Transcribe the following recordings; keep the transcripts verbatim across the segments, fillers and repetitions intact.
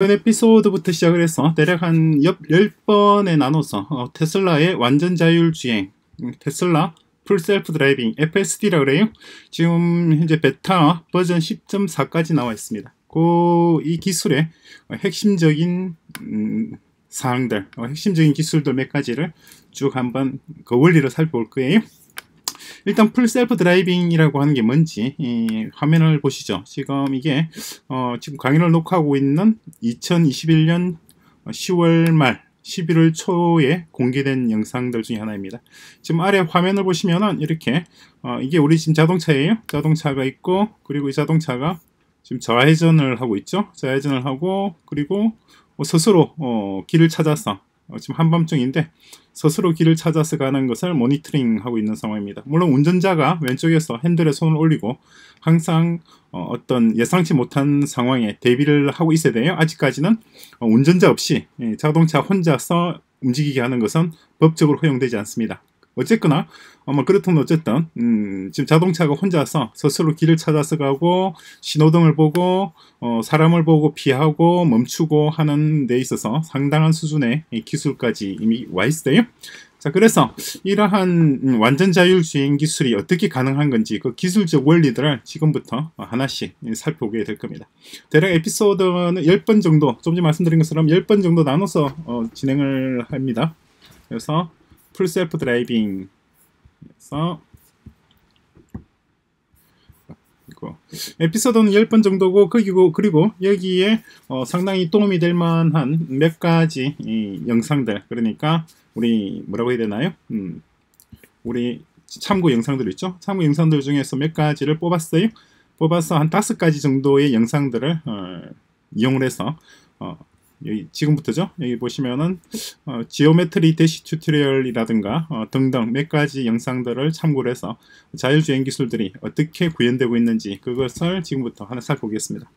이번 에피소드부터 시작을 해서 대략 한 열 번에 나눠서 어, 테슬라의 완전 자율주행, 테슬라 풀셀프 드라이빙 에프에스디라고 그래요. 지금 현재 베타 버전 십 점 사까지 나와 있습니다. 고, 이 기술의 핵심적인 음, 사항들, 어, 핵심적인 기술들 몇 가지를 쭉 한번 그 원리를 살펴볼 거예요. 일단 풀셀프 드라이빙이라고 하는 게 뭔지 이 화면을 보시죠. 지금 이게 어 지금 강의를 녹화하고 있는 이천이십일 년 시월 말 십일월 초에 공개된 영상들 중에 하나입니다. 지금 아래 화면을 보시면은 이렇게 어 이게 우리 지금 자동차예요. 자동차가 있고, 그리고 이 자동차가 지금 좌회전을 하고 있죠. 좌회전을 하고, 그리고 스스로 어 길을 찾아서 어, 지금 한밤중인데 스스로 길을 찾아서 가는 것을 모니터링하고 있는 상황입니다. 물론 운전자가 왼쪽에서 핸들에 손을 올리고 항상 어, 어떤 예상치 못한 상황에 대비를 하고 있어야 돼요. 아직까지는 어, 운전자 없이 예, 자동차 혼자서 움직이게 하는 것은 법적으로 허용되지 않습니다. 어쨌거나 아마 그렇든 어쨌든 음, 지금 자동차가 혼자서 스스로 길을 찾아서 가고, 신호등을 보고 어, 사람을 보고 피하고 멈추고 하는 데 있어서 상당한 수준의 기술까지 이미 와 있어요. 자, 그래서 이러한 완전 자율주행 기술이 어떻게 가능한 건지 그 기술적 원리들을 지금부터 하나씩 살펴보게 될 겁니다. 대략 에피소드는 열 번 정도, 좀 전에 말씀드린 것처럼 열 번 정도 나눠서 어, 진행을 합니다. 그래서 풀셀프 드라이빙 그래서 에피소드는 열 번 정도고, 그리고, 그리고 여기에 어, 상당히 도움이 될 만한 몇 가지 이 영상들, 그러니까 우리 뭐라고 해야 되나요? 음, 우리 참고 영상들 있죠? 참고 영상들 중에서 몇 가지를 뽑았어요. 뽑아서 한 다섯 가지 정도의 영상들을 어, 이용을 해서 어, 여기 지금부터죠. 여기 보시면은 어, 지오메트리 대시 튜토리얼이라든가 어, 등등 몇 가지 영상들을 참고를 해서 자율주행 기술들이 어떻게 구현되고 있는지 그것을 지금부터 하나 살펴보겠습니다.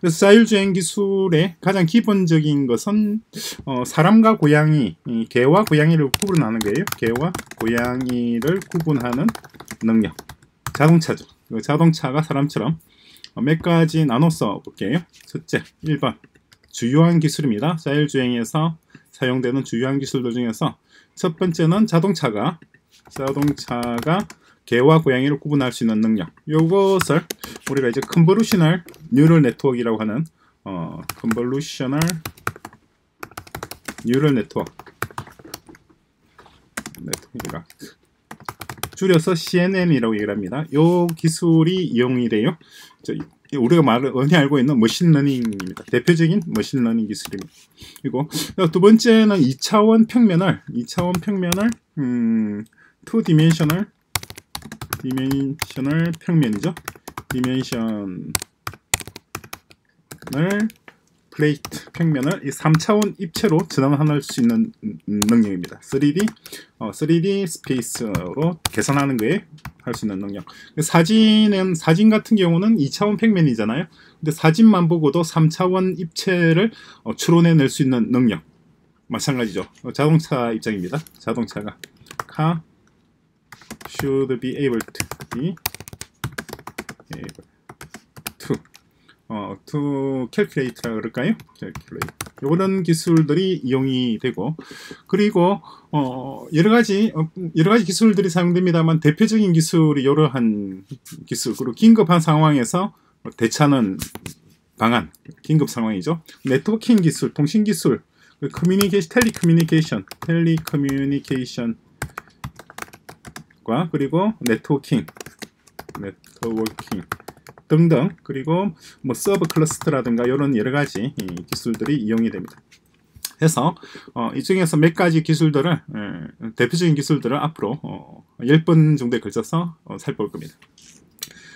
그래서 자율주행 기술의 가장 기본적인 것은 어, 사람과 고양이, 이, 개와 고양이를 구분하는 거예요. 개와 고양이를 구분하는 능력. 자동차죠. 그 자동차가 사람처럼 어, 몇 가지 나눠서 볼게요. 첫째, 일 번. 주요한 기술입니다. 자율주행에서 사용되는 주요한 기술들 중에서 첫 번째는 자동차가 자동차가 개와 고양이를 구분할 수 있는 능력. 이것을 우리가 이제 컨볼루셔널 뉴럴 네트워크라고 하는 어 컨볼루셔널 뉴럴 네트워크 네트워크가 줄여서 씨엔엔이라고 얘기를 합니다. 이 기술이 이용이 돼요. 저, 우리가 말을 흔히 알고 있는 머신러닝입니다. 대표적인 머신러닝 기술입니다. 그리고 두 번째는 이 차원 평면을, 이 차원 평면을, 음, 투 디멘셔널, 디멘셔널 평면이죠. 디멘셔널 플레이트 평면을 이 삼 차원 입체로 전환할 수 있는 능력입니다. 쓰리 디, 어, 쓰리 디 스페이스로 계산하는 거에 할 수 있는 능력. 사진은, 사진 같은 경우는 이 차원 평면이잖아요. 근데 사진만 보고도 삼 차원 입체를 어, 추론해낼 수 있는 능력. 마찬가지죠. 어, 자동차 입장입니다. 자동차가 car should be able to be able to 어, to calculate라 그럴까요? calculate. 이런 기술들이 이용이 되고, 그리고 어, 여러 가지 어, 여러 가지 기술들이 사용됩니다만 대표적인 기술이 이러한 기술. 그리고 긴급한 상황에서 대처하는 방안, 긴급 상황이죠. 네트워킹 기술, 통신 기술, 커뮤니케이션, 텔리커뮤니케이션, 텔리커뮤니케이션과 그리고 네트워킹, 네트워킹. 등등, 그리고 뭐 서브 클러스터라든가 이런 여러 가지 기술들이 이용이 됩니다. 해서 어, 이 중에서 몇 가지 기술들을 에, 대표적인 기술들을 앞으로 어, 열 번 정도에 걸쳐서 어, 살펴볼 겁니다.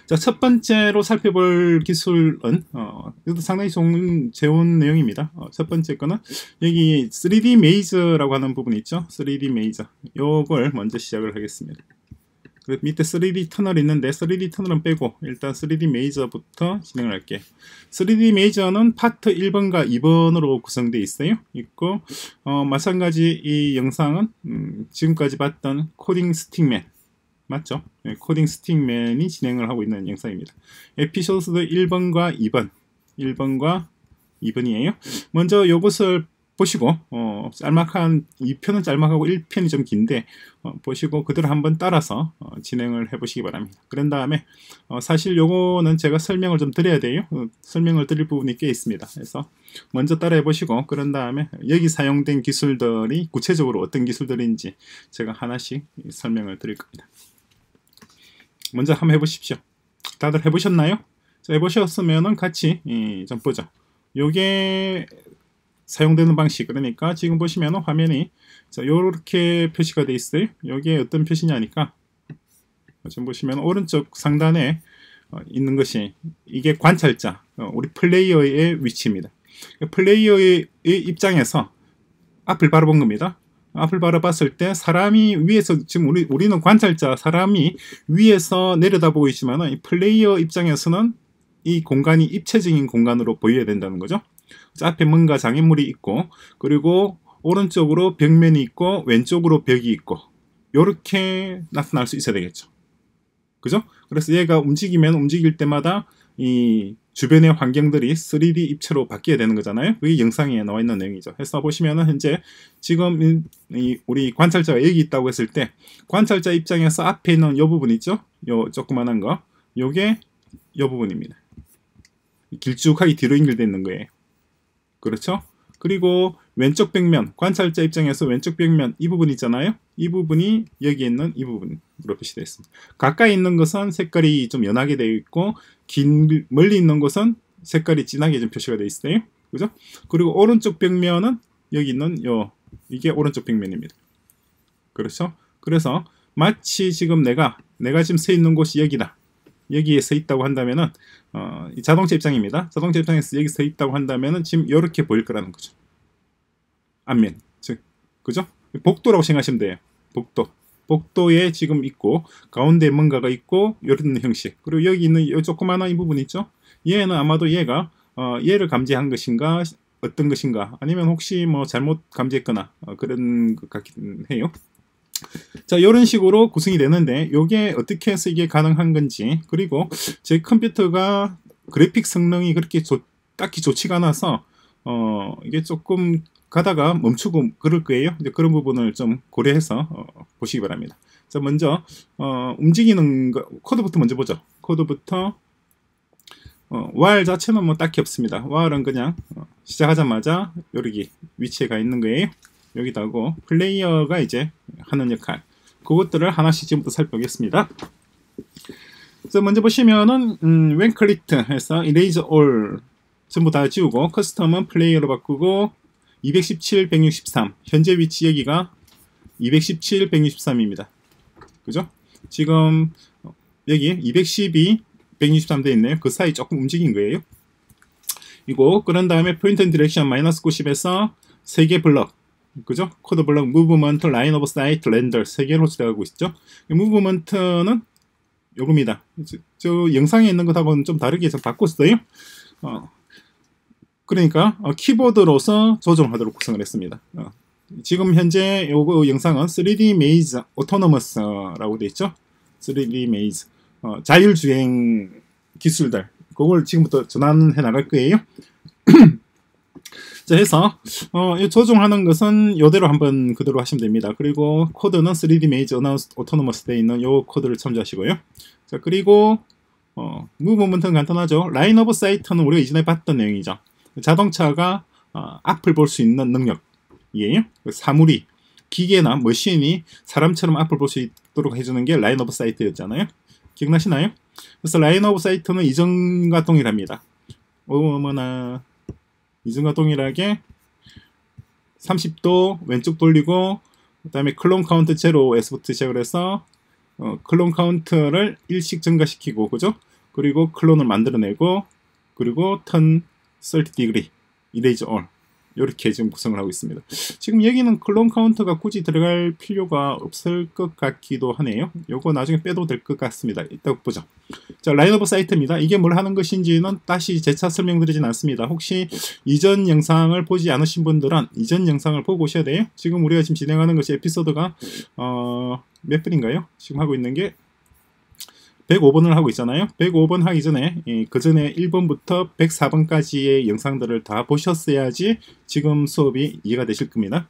자, 첫 번째로 살펴볼 기술은 어, 이것도 상당히 좋은, 좋은 내용입니다. 어, 첫 번째 거는 여기 쓰리 디 메이저라고 하는 부분이 있죠. 쓰리 디 메이저. 요걸 먼저 시작을 하겠습니다. 그 밑에 쓰리 디 터널이 있는데 쓰리 디 터널은 빼고 일단 쓰리 디 메이저부터 진행을 할게. 쓰리 디 메이저는 파트 일 번과 이 번으로 구성되어 있어요. 있고 어, 마찬가지 이 영상은 음, 지금까지 봤던 코딩 스틱맨 맞죠? 네, 코딩 스틱맨이 진행을 하고 있는 영상입니다. 에피소드 일 번과 이 번, 일 번과 이 번이에요. 먼저 요것을 보시고 어, 짤막한 이 편은 짤막하고 일 편이 좀 긴데 어, 보시고 그대로 한번 따라서 어, 진행을 해 보시기 바랍니다. 그런 다음에 어, 사실 요거는 제가 설명을 좀 드려야 돼요. 어, 설명을 드릴 부분이 꽤 있습니다. 그래서 먼저 따라해 보시고 그런 다음에 여기 사용된 기술들이 구체적으로 어떤 기술들인지 제가 하나씩 설명을 드릴 겁니다. 먼저 한번 해 보십시오. 다들 해 보셨나요? 해 보셨으면은 같이 이, 좀 보죠. 요게 사용되는 방식, 그러니까 지금 보시면 화면이 자, 요렇게 표시가 되어 있어요. 요게 어떤 표시냐니까 지금 보시면 오른쪽 상단에 어, 있는 것이 이게 관찰자, 어, 우리 플레이어의 위치입니다. 플레이어의 입장에서 앞을 바라본 겁니다. 앞을 바라봤을 때 사람이 위에서 지금 우리, 우리는 관찰자 사람이 위에서 내려다보고 있지만 이 플레이어 입장에서는 이 공간이 입체적인 공간으로 보여야 된다는 거죠. 앞에 뭔가 장애물이 있고 그리고 오른쪽으로 벽면이 있고 왼쪽으로 벽이 있고 이렇게 나타날 수 있어야 되겠죠. 그죠? 그래서 얘가 움직이면 움직일 때마다 이 주변의 환경들이 쓰리디 입체로 바뀌어야 되는 거잖아요. 그게 영상에 나와 있는 내용이죠. 해서 보시면은 현재 지금 이 우리 관찰자가 여기 있다고 했을 때 관찰자 입장에서 앞에 있는 요 부분 있죠? 요 조그만한 거 요게 요 부분입니다. 길쭉하게 뒤로 연결되어 있는 거예요. 그렇죠? 그리고 왼쪽 벽면, 관찰자 입장에서 왼쪽 벽면 이 부분 있잖아요. 이 부분이 여기 있는 이 부분으로 표시되어 있습니다. 가까이 있는 것은 색깔이 좀 연하게 되어 있고 긴, 멀리 있는 것은 색깔이 진하게 좀 표시가 되어 있어요. 그죠? 그리고 오른쪽 벽면은 여기 있는 요 이게 오른쪽 벽면입니다. 그렇죠? 그래서 마치 지금 내가 내가 지금 서 있는 곳이 여기다. 여기에 서 있다고 한다면은 어, 이 자동차 입장입니다. 자동차 입장에서 여기 서 있다고 한다면은 지금 이렇게 보일 거라는 거죠. 앞면, 즉, 그죠? 복도라고 생각하시면 돼요. 복도, 복도에 지금 있고 가운데 뭔가가 있고 이런 형식. 그리고 여기 있는 이 조그마한 이 부분 있죠? 얘는 아마도 얘가 어, 얘를 감지한 것인가, 어떤 것인가, 아니면 혹시 뭐 잘못 감지했거나 어, 그런 것 같긴 해요. 자, 이런 식으로 구성이 되는데 이게 어떻게 해서 이게 가능한 건지 그리고 제 컴퓨터가 그래픽 성능이 그렇게 좋, 딱히 좋지가 않아서 어, 이게 조금 가다가 멈추고 그럴 거예요. 이제 그런 부분을 좀 고려해서 어, 보시기 바랍니다. 자, 먼저 어, 움직이는 거, 코드부터 먼저 보죠. 코드부터 어, 와일 자체는 뭐 딱히 없습니다. 와일은 그냥 어, 시작하자마자 여기 위치에 가 있는 거예요. 여기다고 플레이어가 이제 하는 역할 그것들을 하나씩 지금부터 살펴보겠습니다. 그래서 먼저 보시면은 음, when clicked 해서 erase all 전부 다 지우고 커스텀은 플레이어로 바꾸고 이백십칠, 백육십삼 현재 위치 여기가 이백십칠, 백육십삼입니다. 그죠? 지금 여기 이백십이, 백육십삼 되어 있네요. 그 사이 조금 움직인 거예요. 이거 그런 다음에 포인트 앤 디렉션 마이너스 구십에서 세 개 블럭 그죠? 코드 블록, 무브먼트, 라인 오브 사이트, 렌더 세 개로 진행하고 있죠. 무브먼트는 요겁니다. 저, 저 영상에 있는 것하고는 좀 다르게 좀 바꿨어요. 어, 그러니까 어, 키보드로서 조정하도록 구성을 했습니다. 어, 지금 현재 요거 영상은 쓰리디 메이즈 오토노머스라고 되어 있죠. 쓰리디 메이즈 어, 자율주행 기술들 그걸 지금부터 전환해 나갈 거예요. 자, 해서 어, 조종하는 것은 이대로 한번 그대로 하시면 됩니다. 그리고 코드는 쓰리디 메이저 어나운스 오토노머스 되어 있는 요 코드를 참조하시고요. 자, 그리고 어, 무브먼트는 간단하죠. 라인 오브 사이트는 우리가 이전에 봤던 내용이죠. 자동차가 어, 앞을 볼 수 있는 능력이에요. 사물이 기계나 머신이 사람처럼 앞을 볼 수 있도록 해주는 게 라인 오브 사이트였잖아요. 기억나시나요? 그래서 라인 오브 사이트는 이전과 동일합니다. 어머나. 이전과 동일하게 삼십 도 왼쪽 돌리고 그 다음에 클론 카운트 제로에서부터 시작을 해서 어, 클론 카운트를 일씩 증가시키고 그죠? 그리고 클론을 만들어내고 그리고 턴 삼십 디그리 erase all 이렇게 지금 구성을 하고 있습니다. 지금 여기는 클론 카운트가 굳이 들어갈 필요가 없을 것 같기도 하네요. 요거 나중에 빼도 될 것 같습니다. 이따 보죠. 자, 라인 오브 사이트입니다. 이게 뭘 하는 것인지는 다시 재차 설명드리진 않습니다. 혹시 이전 영상을 보지 않으신 분들은 이전 영상을 보고 오셔야 돼요. 지금 우리가 지금 진행하는 것이 에피소드가 어, 몇 분인가요? 지금 하고 있는 게 백오 번을 하고 있잖아요. 백오 번 하기 전에 예, 그 전에 일 번부터 백사 번까지의 영상들을 다 보셨어야지 지금 수업이 이해가 되실 겁니다.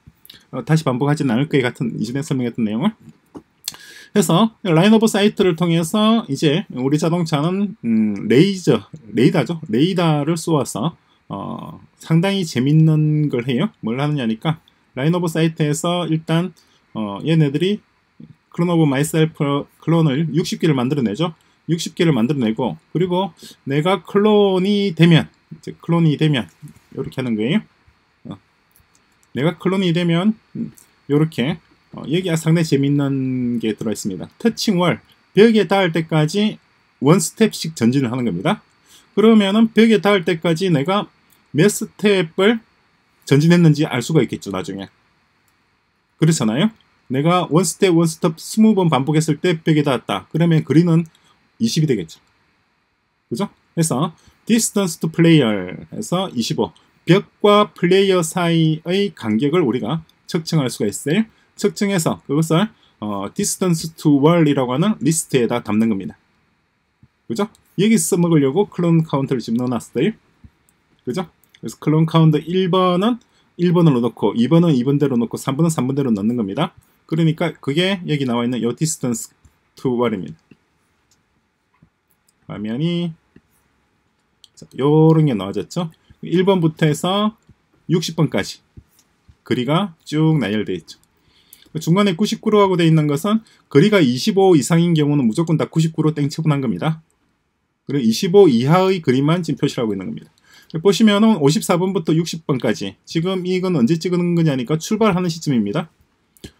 어, 다시 반복하지는 않을 거예요. 같은 이전에 설명했던 내용을. 그래서 라인 오브 사이트를 통해서 이제 우리 자동차는 음, 레이저, 레이더죠. 레이더를 쏘아서 어, 상당히 재밌는 걸 해요. 뭘 하느냐니까 라인 오브 사이트에서 일단 어, 얘네들이 클론 오브 마이셀프 클론을 육십 개를 만들어내죠. 육십 개를 만들어내고 그리고 내가 클론이 되면 이제 클론이 되면 이렇게 하는 거예요. 어, 내가 클론이 되면 이렇게 어, 여기가 상당히 재밌는 게 들어있습니다. 터칭 월, 벽에 닿을 때까지 원 스텝씩 전진을 하는 겁니다. 그러면은 벽에 닿을 때까지 내가 몇 스텝을 전진했는지 알 수가 있겠죠, 나중에. 그렇잖아요. 내가 원 스텝, 원 스텝 이십 번 반복했을 때 벽에 닿았다. 그러면 그린은 이십이 되겠죠. 그죠? 그래서 distance to player에서 이십오. 벽과 플레이어 사이의 간격을 우리가 측정할 수가 있어요. 측정해서 그것을 어, distance to wall이라고 하는 리스트에다 담는 겁니다. 그죠? 여기 써먹으려고 클론 카운트를 지금 넣어놨어요. 그죠? 그래서 클론 카운트 일 번은 일 번으로 넣고 이 번은 이 번대로 넣고 삼 번은 삼 번대로 넣는 겁니다. 그러니까 그게 여기 나와있는 이 distance to wall입니다. 화면이 요런 게 나와졌죠? 일 번부터 해서 육십 번까지 거리가 쭉 나열되어 있죠. 중간에 구십구로 하고 되어 있는 것은 거리가 이십오 이상인 경우는 무조건 다 구십구로 땡 처분한 겁니다. 그리고 이십오 이하의 거리만 지금 표시를 하고 있는 겁니다. 보시면은 오십사 번부터 육십 번까지 지금 이건 언제 찍은 거냐니까 출발하는 시점입니다.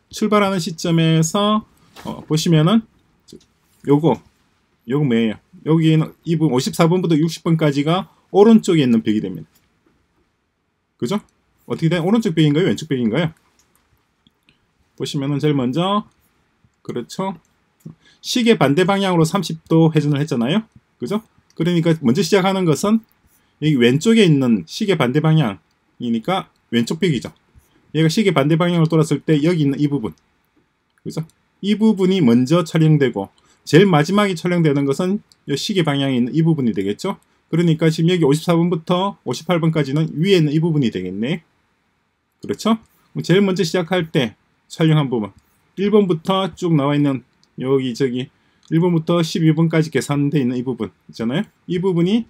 출발하는 시점에서 어, 보시면은 요거 요거 뭐예요? 여기는 이분 오십사 번부터 육십 번까지가 오른쪽에 있는 벽이 됩니다. 그죠? 어떻게 돼? 오른쪽 벽인가요? 왼쪽 벽인가요? 보시면은 제일 먼저 그렇죠? 시계 반대 방향으로 삼십 도 회전을 했잖아요. 그죠? 그러니까 먼저 시작하는 것은 여기 왼쪽에 있는 시계 반대 방향이니까 왼쪽 벽이죠. 얘가 시계 반대 방향으로 돌았을 때 여기 있는 이 부분. 그죠? 이 부분이 먼저 촬영되고 제일 마지막에 촬영되는 것은 이 시계 방향에 있는 이 부분이 되겠죠. 그러니까 지금 여기 오십사 번부터 오십팔 번까지는 위에 있는 이 부분이 되겠네. 그렇죠? 제일 먼저 시작할 때 촬영한 부분. 일 번부터 쭉 나와 있는 여기 저기 일 번부터 십이 번까지 계산되어 있는 이 부분 있잖아요. 이 부분이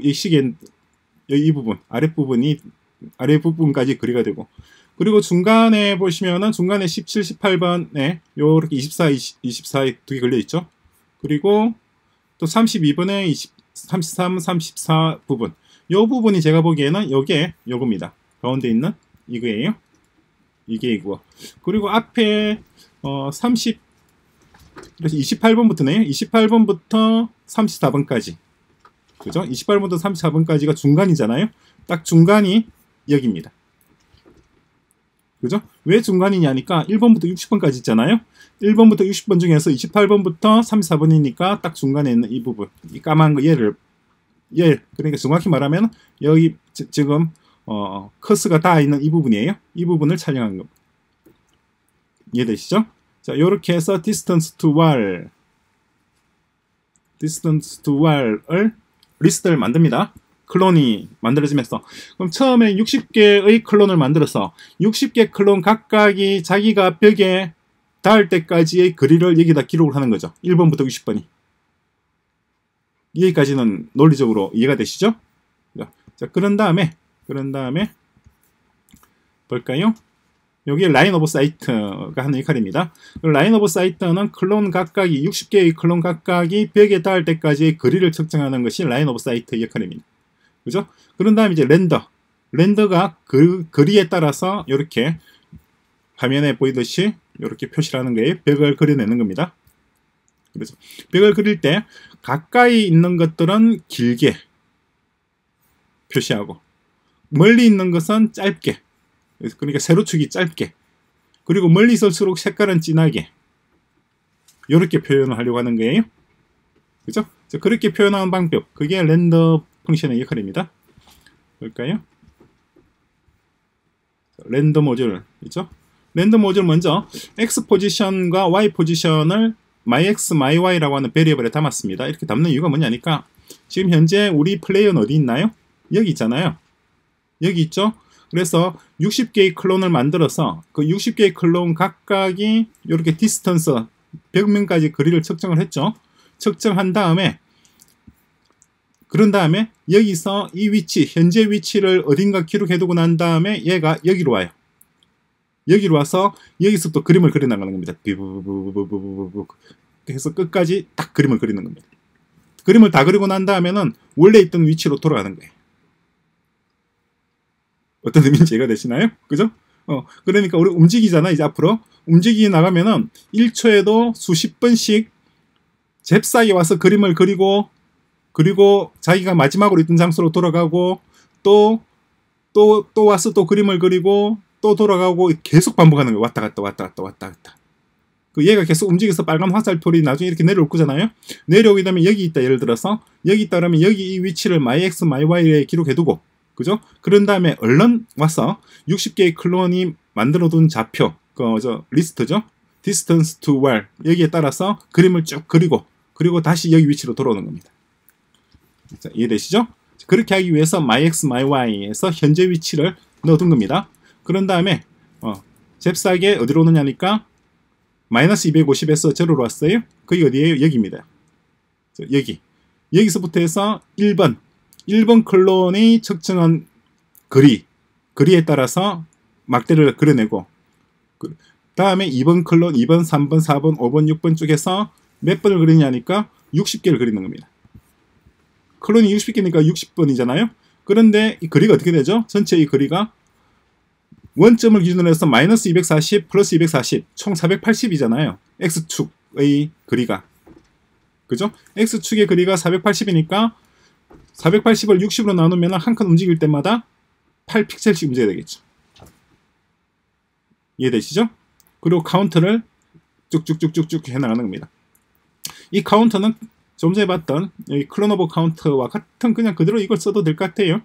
이 시계 이 부분 아랫부분이 아랫부분까지 거리가 되고 그리고 중간에 보시면은 중간에 십칠, 십팔 번에 요렇게 이십사, 이십사에 두 개 걸려 있죠. 그리고 또 삼십이 번에 이십, 삼십삼, 삼십사 부분 요 부분이 제가 보기에는 요게 요겁니다. 가운데 있는 이거예요. 이게 이거. 그리고 앞에 어 삼십 그래서 이십팔 번부터네요. 이십팔 번부터 삼십사 번까지. 그죠? 이십팔 번부터 삼십사 번까지가 중간이잖아요. 딱 중간이 여기입니다. 그죠? 왜 중간이냐니까 일 번부터 육십 번까지 있잖아요. 일 번부터 육십 번 중에서 이십팔 번부터 삼십사 번이니까 딱 중간에 있는 이 부분. 이 까만 거 얘를 얘 그러니까 정확히 말하면 여기 지, 지금 어, 커스가 닿아 있는 이 부분이에요. 이 부분을 촬영한 겁니다. 이해되시죠? 자, 요렇게 해서 distance to wall distance to wall을 리스트를 만듭니다. 클론이 만들어지면서 그럼 처음에 육십 개의 클론을 만들어서 육십 개 클론 각각이 자기가 벽에 닿을 때까지의 거리를 여기다 기록을 하는 거죠. 일 번부터 육십 번이. 여기까지는 논리적으로 이해가 되시죠? 자, 그런 다음에 그런 다음에 볼까요? 여기에 라인 오브 사이트가 하는 역할입니다. 라인 오브 사이트는 클론 각각이 육십 개의 클론 각각이 벽에 닿을 때까지의 거리를 측정하는 것이 라인 오브 사이트의 역할입니다. 그죠? 그런 다음에 이제 렌더. 렌더가 그 거리에 따라서 이렇게 화면에 보이듯이 이렇게 표시를 하는 거예요. 벽을 그려내는 겁니다. 그래서 벽을 그릴 때 가까이 있는 것들은 길게 표시하고 멀리 있는 것은 짧게. 그러니까 세로축이 짧게 그리고 멀리 있을수록 색깔은 진하게 이렇게 표현을 하려고 하는 거예요. 그죠? 그렇게 표현하는 방법 그게 렌더 펑션의 역할입니다. 볼까요? 렌더 모듈 있죠? 렌더 모듈 먼저 X 포지션과 Y 포지션을 myx, myy라고 하는 베리어블에 담았습니다. 이렇게 담는 이유가 뭐냐니까 지금 현재 우리 플레이어는 어디 있나요? 여기 있잖아요. 여기 있죠? 그래서 육십 개의 클론을 만들어서 그 육십 개의 클론 각각이 이렇게 디스턴스 백 명까지 거리를 측정을 했죠. 측정한 다음에 그런 다음에 여기서 이 위치, 현재 위치를 어딘가 기록해두고 난 다음에 얘가 여기로 와요. 여기로 와서 여기서부터 그림을 그려나가는 겁니다. 비부부부부부부부 해서 끝까지 딱 그림을 그리는 겁니다. 그림을 다 그리고 난 다음에는 원래 있던 위치로 돌아가는 거예요. 어떤 의미인지 이해가 되시나요? 그죠? 어, 그러니까 우리 움직이잖아. 이제 앞으로 움직이 나가면은 일 초에도 수십 번씩 잽싸게 와서 그림을 그리고 그리고 자기가 마지막으로 있던 장소로 돌아가고 또 또, 또 와서 또 그림을 그리고 또 돌아가고 계속 반복하는 거예요. 왔다 갔다 왔다 갔다 왔다 갔다. 그 얘가 계속 움직여서 빨간 화살표리 나중에 이렇게 내려올 거잖아요. 내려오게 되면 여기 있다. 예를 들어서 여기 있다 그러면 여기 이 위치를 myx, myy에 기록해두고 그죠? 그런 다음에 얼른 와서 육십 개의 클론이 만들어둔 좌표, 그 저 리스트죠. distance to where 여기에 따라서 그림을 쭉 그리고 그리고 다시 여기 위치로 돌아오는 겁니다. 자, 이해되시죠? 그렇게 하기 위해서 myx, myy에서 현재 위치를 넣어둔 겁니다. 그런 다음에 어, 잽싸게 어디로 오느냐니까 마이너스 이백오십에서 제로로 왔어요. 그게 어디예요? 여기입니다. 여기. 여기서부터 해서 일 번. 일 번 클론이 측정한 거리, 거리에 따라서 막대를 그려내고 그 다음에 이 번 클론, 이 번, 삼 번, 사 번, 오 번, 육 번 쪽에서 몇 번을 그리냐니까 육십 개를 그리는 겁니다. 클론이 육십 개니까 육십 번이잖아요. 그런데 이 거리가 어떻게 되죠? 전체 이 거리가 원점을 기준으로 해서 마이너스 이백사십, 플러스 이백사십, 총 사백팔십이잖아요. X축의 거리가. 그죠? X축의 거리가 사백팔십이니까 사백팔십을 육십으로 나누면 한 칸 움직일 때마다 팔 픽셀씩 움직여야 되겠죠. 이해되시죠? 그리고 카운트를 쭉쭉쭉쭉쭉 해나가는 겁니다. 이 카운터는 좀 전에 봤던 여기 클론 오브 카운트와 같은 그냥 그대로 이걸 써도 될 것 같아요.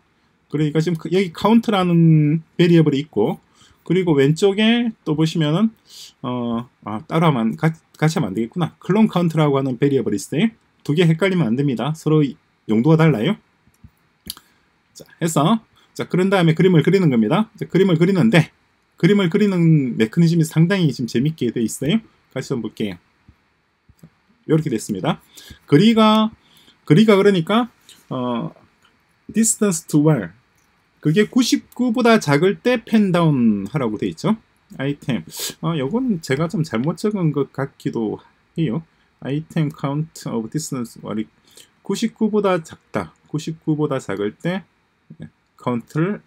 그러니까 지금 여기 카운트라는 베리어블이 있고 그리고 왼쪽에 또 보시면은 어, 아, 따로 하면 같이 하면 안 되겠구나. 클론 카운트라고 하는 베리어블이 있어요. 두 개 헷갈리면 안 됩니다. 서로 용도가 달라요. 자, 해서 자, 그런 다음에 그림을 그리는 겁니다. 자, 그림을 그리는데 그림을 그리는 메커니즘이 상당히 지금 재밌게 돼 있어요. 같이 한번 볼게요. 자, 이렇게 됐습니다. 거리가 거리가 그러니까 어, distance to where 그게 구십구보다 작을 때 펜다운 하라고 돼 있죠. 아이템. 아, 요건 제가 좀 잘못 적은 것 같기도 해요. 아이템 count of distance where 구십구보다 작다. 구십구보다 작을 때 카운트를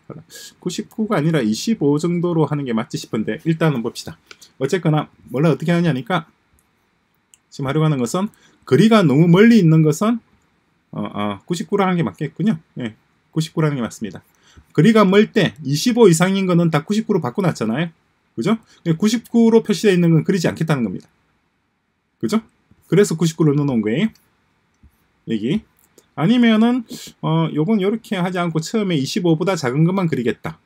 구십구가 아니라 이십오 정도로 하는 게 맞지 싶은데 일단은 봅시다. 어쨌거나 원래 어떻게 하냐니까 지금 하려고 하는 것은 거리가 너무 멀리 있는 것은 어, 어, 구십구로 하는 게 맞겠군요. 예, 구십구로 하는 게 맞습니다. 거리가 멀 때 이십오 이상인 거는 다 구십구로 바꿔놨잖아요. 그죠? 구십구로 표시되어 있는 건 그리지 않겠다는 겁니다. 그죠? 그래서 구십구로 넣어놓은 거예요. 여기 아니면은 어 요건 이렇게 하지 않고 처음에 이십오보다 작은 것만 그리겠다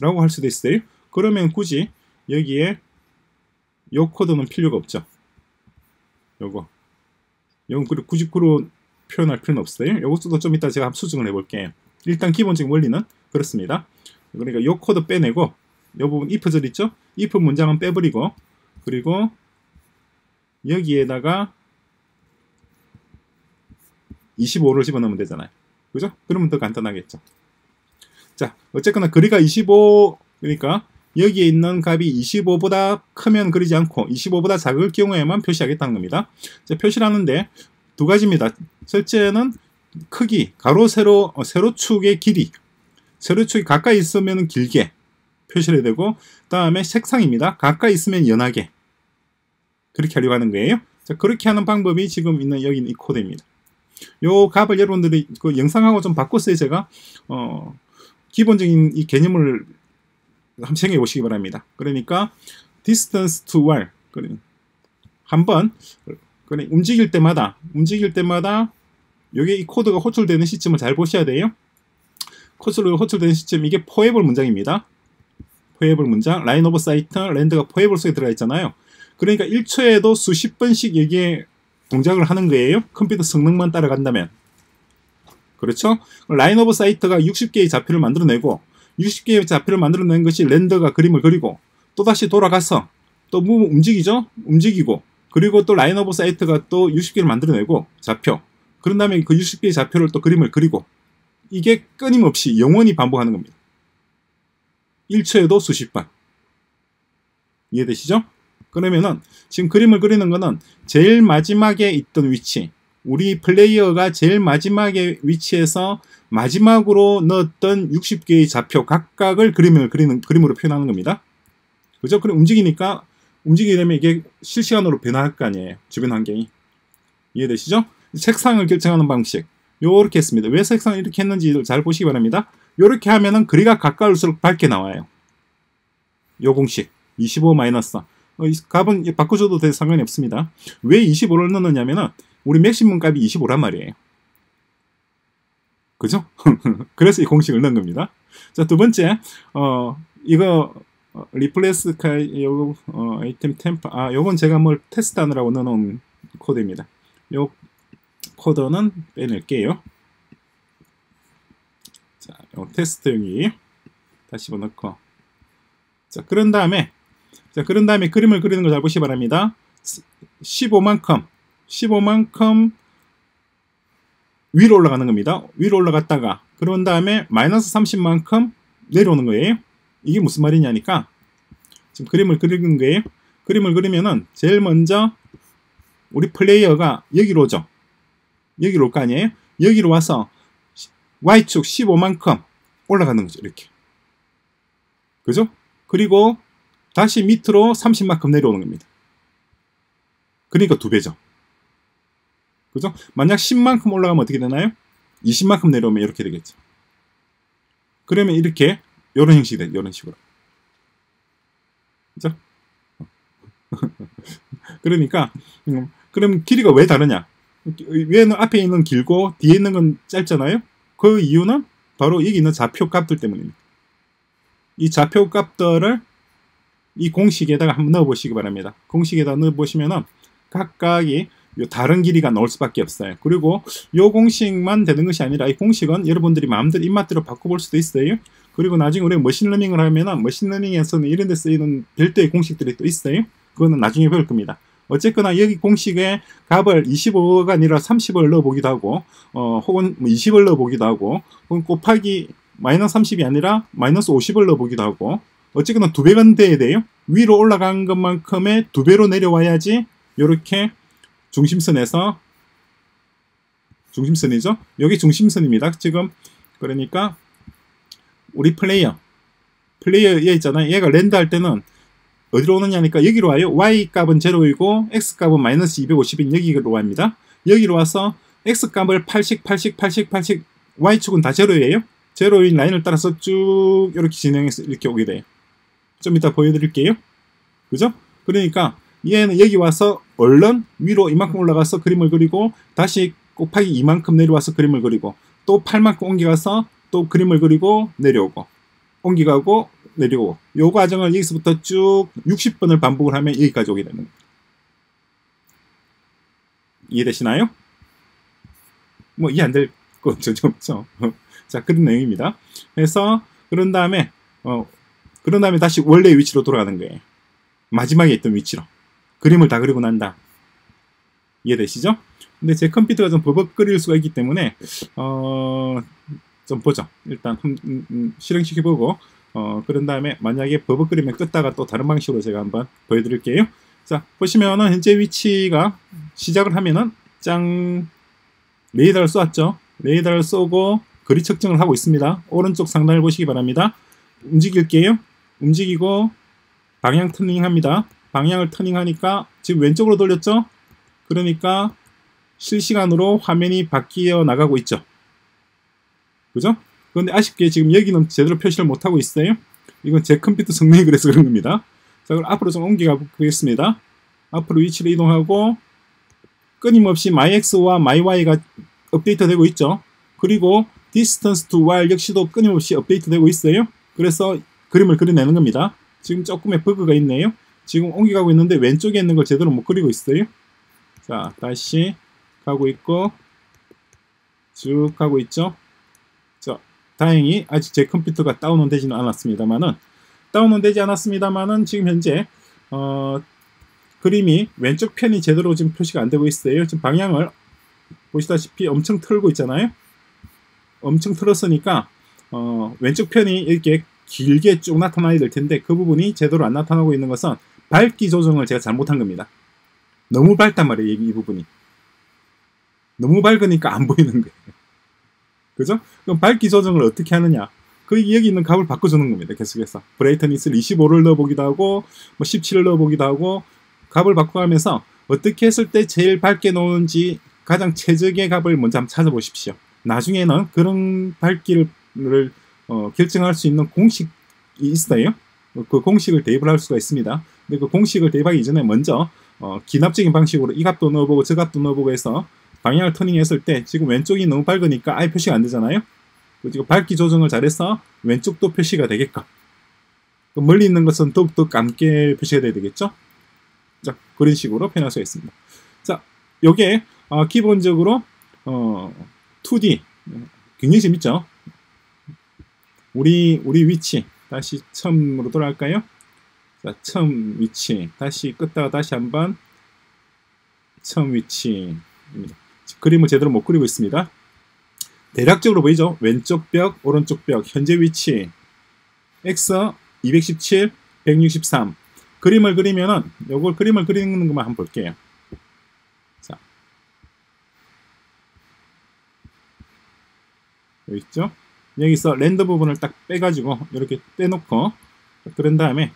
라고 할 수도 있어요. 그러면 굳이 여기에 요 코드는 필요가 없죠. 요거 요건 구십구로 표현할 필요는 없어요. 요것도 좀 이따 제가 수정을 해볼게요. 일단 기본적인 원리는 그렇습니다. 그러니까 요 코드 빼내고 요 부분 if절 있죠? if 문장은 빼버리고 그리고 여기에다가 이십오를 집어넣으면 되잖아요. 그죠? 그러면 더 간단하겠죠. 자, 어쨌거나 거리가 이십오, 그러니까 여기에 있는 값이 이십오보다 크면 그리지 않고 이십오보다 작을 경우에만 표시하겠다는 겁니다. 자, 표시를 하는데 두 가지입니다. 첫째는 크기, 가로, 세로, 어, 세로축의 길이. 세로축이 가까이 있으면 길게 표시를 해야 되고, 그 다음에 색상입니다. 가까이 있으면 연하게. 그렇게 하려고 하는 거예요. 자, 그렇게 하는 방법이 지금 있는 여기 이 코드입니다. 요 값을 여러분들이 그 영상하고 좀 바꿨어요. 제가 어, 기본적인 이 개념을 한번 챙겨 보시기 바랍니다. 그러니까 distance to where 그래, 한번 그래, 움직일 때마다 움직일 때마다 요게 이 코드가 호출되는 시점을 잘 보셔야 돼요. 코드로 호출되는 시점 이게 포에블 문장입니다. 포에블 문장 라인 오브 사이트 랜드가 포에블 속에 들어가 있잖아요. 그러니까 일 초에도 수십 번씩 여기에 동작을 하는 거예요. 컴퓨터 성능만 따라간다면. 그렇죠? 라인 오브 사이트가 육십 개의 좌표를 만들어내고, 육십 개의 좌표를 만들어낸 것이 렌더가 그림을 그리고, 또다시 돌아가서 또 뭐 움직이죠? 움직이고, 그리고 또 라인 오브 사이트가 또 육십 개를 만들어내고, 좌표. 그런 다음에 그 육십 개의 좌표를 또 그림을 그리고, 이게 끊임없이 영원히 반복하는 겁니다. 일 초에도 수십 번. 이해되시죠? 그러면은 지금 그림을 그리는 거는 제일 마지막에 있던 위치, 우리 플레이어가 제일 마지막에 위치에서 마지막으로 넣었던 육십 개의 좌표 각각을 그림을 그리는, 그림으로 표현하는 겁니다. 그죠? 그럼 움직이니까, 움직이게 되면 이게 실시간으로 변화할 거 아니에요. 주변 환경이. 이해되시죠? 색상을 결정하는 방식. 요렇게 했습니다. 왜 색상을 이렇게 했는지 잘 보시기 바랍니다. 요렇게 하면은 거리가 가까울수록 밝게 나와요. 요 공식. 이십오 마이너스 사. 어, 값은 바꿔줘도 돼서 상관이 없습니다. 왜 이십오를 넣느냐면은 우리 맥시멈 값이 이십오란 말이에요. 그죠? 그래서 이 공식을 넣은 겁니다. 자, 두 번째, 어, 이거, 어, 리플레스 카이, 요, 어, 아이템 템퍼, 아, 요건 제가 뭘 테스트 하느라고 넣어놓은 코드입니다. 요 코드는 빼낼게요. 자, 요 테스트용이 다시 한번 넣고. 자, 그런 다음에, 자, 그런 다음에 그림을 그리는 걸 잘 보시기 바랍니다. 십오만큼, 십오만큼 위로 올라가는 겁니다. 위로 올라갔다가 그런 다음에 마이너스 삼십만큼 내려오는 거예요. 이게 무슨 말이냐니까 지금 그림을 그리는 거예요. 그림을 그리면은 제일 먼저 우리 플레이어가 여기로 오죠. 여기로 올 거 아니에요. 여기로 와서 Y축 십오만큼 올라가는 거죠. 이렇게. 그죠? 그리고 다시 밑으로 삼십만큼 내려오는 겁니다. 그러니까 두 배죠. 그죠? 만약 십만큼 올라가면 어떻게 되나요? 이십만큼 내려오면 이렇게 되겠죠. 그러면 이렇게, 요런 형식이 돼요. 요런 식으로. 그죠? 그러니까, 음, 그럼 길이가 왜 다르냐? 위에는 앞에 있는 길고, 뒤에 있는 건 짧잖아요? 그 이유는 바로 여기 있는 좌표 값들 때문입니다. 이 좌표 값들을 이 공식에다가 한번 넣어보시기 바랍니다. 공식에다 넣어보시면은 각각이 요 다른 길이가 나올 수밖에 없어요. 그리고 요 공식만 되는 것이 아니라 이 공식은 여러분들이 마음대로 입맛대로 바꿔볼 수도 있어요. 그리고 나중에 우리가 머신러닝을 하면은 머신러닝에서는 이런 데 쓰이는 별도의 공식들이 또 있어요. 그거는 나중에 배울 겁니다. 어쨌거나 여기 공식에 값을 이십오가 아니라 삼십을 넣어보기도 하고, 어, 혹은 이십을 넣어보기도 하고, 혹은 곱하기 마이너스 삼십이 아니라 마이너스 오십을 넣어보기도 하고, 어쨌거나 두 배가 돼야 돼요. 위로 올라간 것만큼의 두 배로 내려와야지 요렇게 중심선에서, 중심선이죠? 여기 중심선입니다. 지금, 그러니까, 우리 플레이어, 플레이어 얘 있잖아요. 얘가 랜드 할 때는 어디로 오느냐니까 여기로 와요. Y 값은 제로이고, X 값은 마이너스 이백오십인 여기로 와입니다. 여기로 와서 X 값을 팔십, 팔십, 팔십, 팔십, Y 축은 다 제로예요. 제로인 라인을 따라서 쭉 이렇게 진행해서 이렇게 오게 돼요. 좀 이따 보여드릴게요. 그죠? 그러니까, 얘는 여기 와서 얼른 위로 이만큼 올라가서 그림을 그리고 다시 곱하기 이만큼 내려와서 그림을 그리고 또 팔만큼 옮겨가서 또 그림을 그리고 내려오고 옮겨가고 내려오고 요 과정을 여기서부터 쭉 육십 번을 반복을 하면 여기까지 오게 되는 거예요. 이해되시나요? 뭐 이해 안 될 거 전혀 없죠. 자, 그런 내용입니다. 그래서 그런 다음에 어 그런 다음에 다시 원래 위치로 돌아가는 거예요. 마지막에 있던 위치로. 그림을 다 그리고 난다. 이해되시죠? 근데 제 컴퓨터가 좀 버벅거릴 수가 있기 때문에 어, 좀 보죠. 일단 음, 음, 실행시켜보고 어, 그런 다음에 만약에 버벅거리면 끄다가 또 다른 방식으로 제가 한번 보여드릴게요. 자, 보시면은 현재 위치가 시작을 하면은 짠! 레이더를 쏘았죠? 레이더를 쏘고 거리 측정을 하고 있습니다. 오른쪽 상단을 보시기 바랍니다. 움직일게요. 움직이고 방향 터닝합니다. 방향을 터닝하니까 지금 왼쪽으로 돌렸죠? 그러니까 실시간으로 화면이 바뀌어 나가고 있죠. 그죠? 그런데 아쉽게 지금 여기는 제대로 표시를 못하고 있어요. 이건 제 컴퓨터 성능이 그래서 그런 겁니다. 자, 그럼 앞으로 좀 옮겨가 보겠습니다. 앞으로 위치를 이동하고 끊임없이 myx와 myy가 업데이트 되고 있죠. 그리고 distance to while 역시도 끊임없이 업데이트 되고 있어요. 그래서 그림을 그려내는 겁니다. 지금 조금의 버그가 있네요. 지금 옮겨가고 있는데 왼쪽에 있는 걸 제대로 못 그리고 있어요. 자, 다시 가고 있고 쭉 가고 있죠. 자, 다행히 아직 제 컴퓨터가 다운은 되지는 않았습니다만은 다운은 되지 않았습니다만은 지금 현재 어, 그림이 왼쪽 편이 제대로 지금 표시가 안 되고 있어요. 지금 방향을 보시다시피 엄청 틀고 있잖아요. 엄청 틀었으니까 어, 왼쪽 편이 이렇게 길게 쭉 나타나야 될 텐데 그 부분이 제대로 안 나타나고 있는 것은 밝기 조정을 제가 잘못한 겁니다. 너무 밝단 말이에요. 이 부분이 너무 밝으니까 안 보이는 거예요. 그죠? 그럼 밝기 조정을 어떻게 하느냐, 그 여기 있는 값을 바꿔주는 겁니다. 계속해서 브라이트니스를 이십오를 넣어보기도 하고 뭐 십칠을 넣어보기도 하고 값을 바꿔가면서 어떻게 했을 때 제일 밝게 나오는지 가장 최적의 값을 먼저 한번 찾아보십시오. 나중에는 그런 밝기를 어, 결정할 수 있는 공식이 있어요. 그 공식을 대입을 할 수가 있습니다. 근데 그 공식을 대입하기 전에 먼저 어, 기납적인 방식으로 이 값도 넣어보고 저 값도 넣어보고 해서 방향을 터닝했을 때 지금 왼쪽이 너무 밝으니까 아예 표시가 안 되잖아요. 그리고 밝기 조정을 잘해서 왼쪽도 표시가 되게끔, 멀리 있는 것은 더욱더 감게 표시가 돼야 되겠죠. 자, 그런 식으로 표현할 수가 있습니다. 자, 요게 어, 기본적으로 어, 투디 굉장히 재밌죠. 우리 우리 위치 다시 처음으로 돌아갈까요? 자, 처음 위치 다시 끄다가 다시 한번 처음 위치입니다. 그림을 제대로 못 그리고 있습니다. 대략적으로 보이죠? 왼쪽 벽, 오른쪽 벽, 현재 위치 x 이백십칠, 백육십삼. 그림을 그리면은 요걸 그림을 그리는 것만 한번 볼게요. 자, 여기 있죠? 여기서 렌더 부분을 딱 빼가지고 이렇게 떼놓고 그런 다음에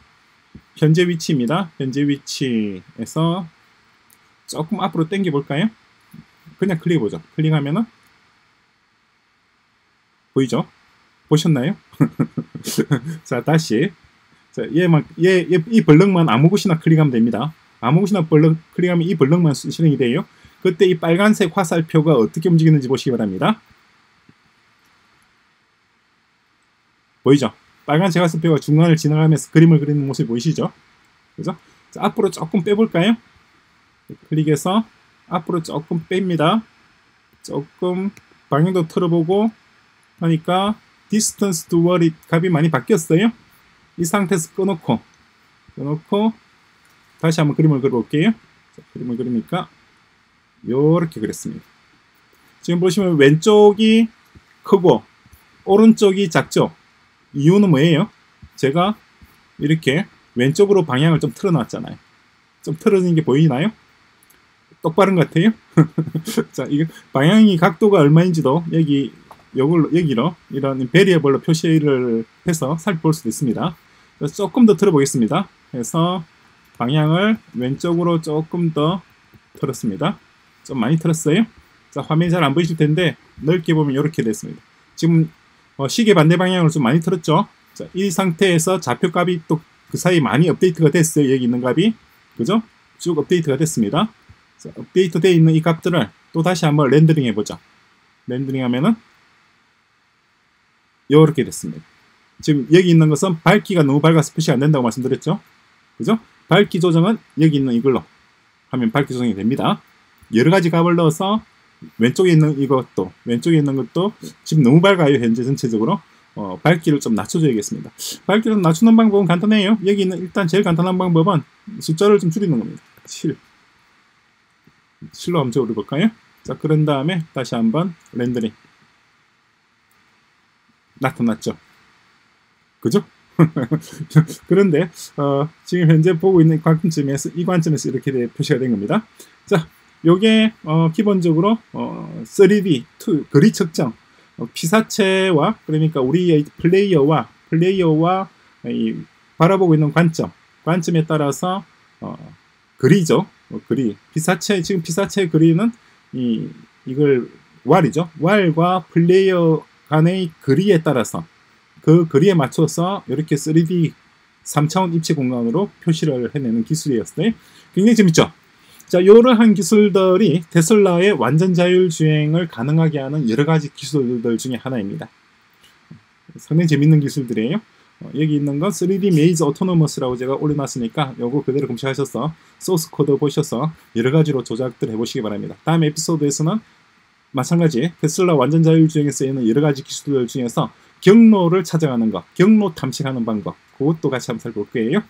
현재 위치입니다. 현재 위치에서 조금 앞으로 당겨 볼까요? 그냥 클릭해 보죠. 클릭하면은 보이죠? 보셨나요? 자, 다시 자, 얘만 얘 이 블럭만 아무 곳이나 클릭하면 됩니다. 아무 곳이나 블럭 클릭하면 이 블럭만 실행이 돼요. 그때 이 빨간색 화살표가 어떻게 움직이는지 보시기 바랍니다. 보이죠? 빨간색 화살표가 중간을 지나가면서 그림을 그리는 모습이 보이시죠? 그죠? 자, 앞으로 조금 빼볼까요? 클릭해서 앞으로 조금 뺍니다. 조금 방향도 틀어보고 하니까 distance to word 값이 많이 바뀌었어요. 이 상태에서 꺼놓고 꺼놓고 다시 한번 그림을 그려볼게요. 자, 그림을 그리니까 요렇게 그렸습니다. 지금 보시면 왼쪽이 크고 오른쪽이 작죠? 이유는 뭐예요? 제가 이렇게 왼쪽으로 방향을 좀 틀어놨잖아요. 좀 틀어진 게 보이나요? 똑바른 것 같아요? 자, 이게 방향이 각도가 얼마인지도 여기, 요걸로, 여기로 이런 베리어블로 표시를 해서 살펴볼 수도 있습니다. 그래서 조금 더 틀어보겠습니다. 그래서 방향을 왼쪽으로 조금 더 틀었습니다. 좀 많이 틀었어요? 자, 화면이 잘 안 보이실 텐데 넓게 보면 이렇게 됐습니다. 지금 어, 시계 반대 방향으로 좀 많이 틀었죠. 자, 이 상태에서 좌표 값이 또 그 사이 많이 업데이트가 됐어요. 여기 있는 값이, 그죠? 쭉 업데이트가 됐습니다. 자, 업데이트 되어 있는 이 값들을 또 다시 한번 렌더링 해보죠. 렌더링 하면은 요렇게 됐습니다. 지금 여기 있는 것은 밝기가 너무 밝아서 표시가 안 된다고 말씀드렸죠. 그죠? 밝기 조정은 여기 있는 이걸로 하면 밝기 조정이 됩니다. 여러 가지 값을 넣어서 왼쪽에 있는 이것도 왼쪽에 있는 것도 지금 너무 밝아요. 현재 전체적으로 어, 밝기를 좀 낮춰줘야겠습니다. 밝기를 낮추는 방법은 간단해요. 여기 있는 일단 제일 간단한 방법은 숫자를 좀 줄이는 겁니다. 칠 칠로 한번 적어볼까요? 자, 그런 다음에 다시 한번 렌더링 나타났죠. 그죠? 그런데 어, 지금 현재 보고 있는 관점에서 이 관점에서 이렇게 표시가 된 겁니다. 자, 요게 어, 기본적으로 어, 쓰리디 투, 거리 측정 어, 피사체와 그러니까 우리의 플레이어와 플레이어와 이, 바라보고 있는 관점 관점에 따라서 어, 거리죠. 어, 거리 피사체 지금 피사체 거리는 이 이걸 월이죠. 월과 플레이어 간의 거리에 따라서 그 거리에 맞춰서 이렇게 쓰리디 삼차원 입체 공간으로 표시를 해내는 기술이었어요. 굉장히 재밌죠. 자, 이러한 기술들이 테슬라의 완전 자율주행을 가능하게 하는 여러 가지 기술들 중에 하나입니다. 상당히 재밌는 기술들이에요. 여기 있는 건 쓰리디 메이즈 오토노머스라고 제가 올려놨으니까 요거 그대로 검색하셔서 소스 코드 보셔서 여러 가지로 조작들 해보시기 바랍니다. 다음 에피소드에서는 마찬가지 테슬라 완전 자율주행에 쓰이는 여러 가지 기술들 중에서 경로를 찾아가는 것, 경로 탐색하는 방법, 그것도 같이 한번 살펴볼 거예요.